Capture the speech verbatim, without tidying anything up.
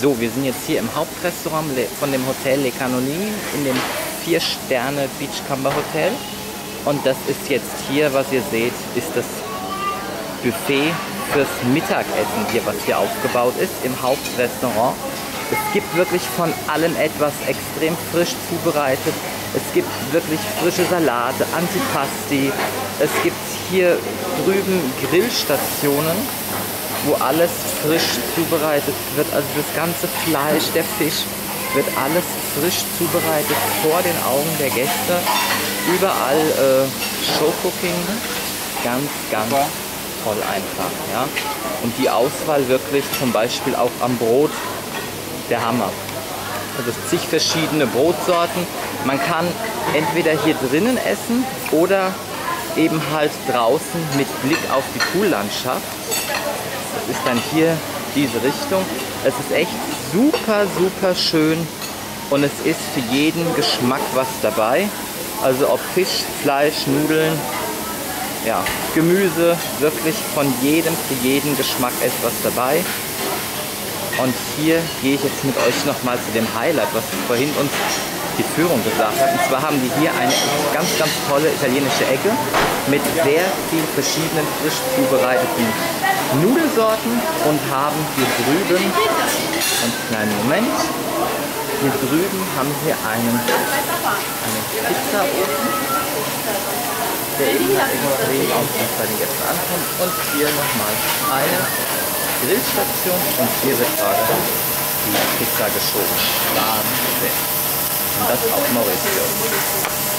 So, wir sind jetzt hier im Hauptrestaurant von dem Hotel Le Canonnier in dem vier Sterne Beachcomber Hotel. Und das ist jetzt hier, was ihr seht, ist das Buffet fürs Mittagessen hier, was hier aufgebaut ist im Hauptrestaurant. Es gibt wirklich von allem etwas, extrem frisch zubereitet. Es gibt wirklich frische Salate, Antipasti. Es gibt hier drüben Grillstationen, wo alles frisch zubereitet wird. Also das ganze Fleisch, der Fisch, wird alles frisch zubereitet vor den Augen der Gäste. Überall äh, Showcooking. Ganz, ganz toll einfach. Ja? Und die Auswahl wirklich zum Beispiel auch am Brot. Der Hammer. Also zig verschiedene Brotsorten. Man kann entweder hier drinnen essen oder eben halt draußen mit Blick auf die Poollandschaft. Das ist dann hier diese Richtung. Es ist echt super, super schön und es ist für jeden Geschmack was dabei. Also ob Fisch, Fleisch, Nudeln, ja, Gemüse, wirklich von jedem für jeden Geschmack etwas dabei. Und hier gehe ich jetzt mit euch nochmal zu dem Highlight, was vorhin uns die Führung gesagt hat. Und zwar haben wir hier eine ganz, ganz tolle italienische Ecke mit sehr vielen verschiedenen frisch zubereiteten Nudelsorten und haben hier drüben, einen kleinen Moment, hier drüben haben wir einen, einen Pizzaofen, der eben halt extrem aufmerksam bei den Gästen ankommt. Und hier nochmal eine Grillstation und hier wird gerade die Pizza geschoben. Wahnsinn. Und das auf Mauritius.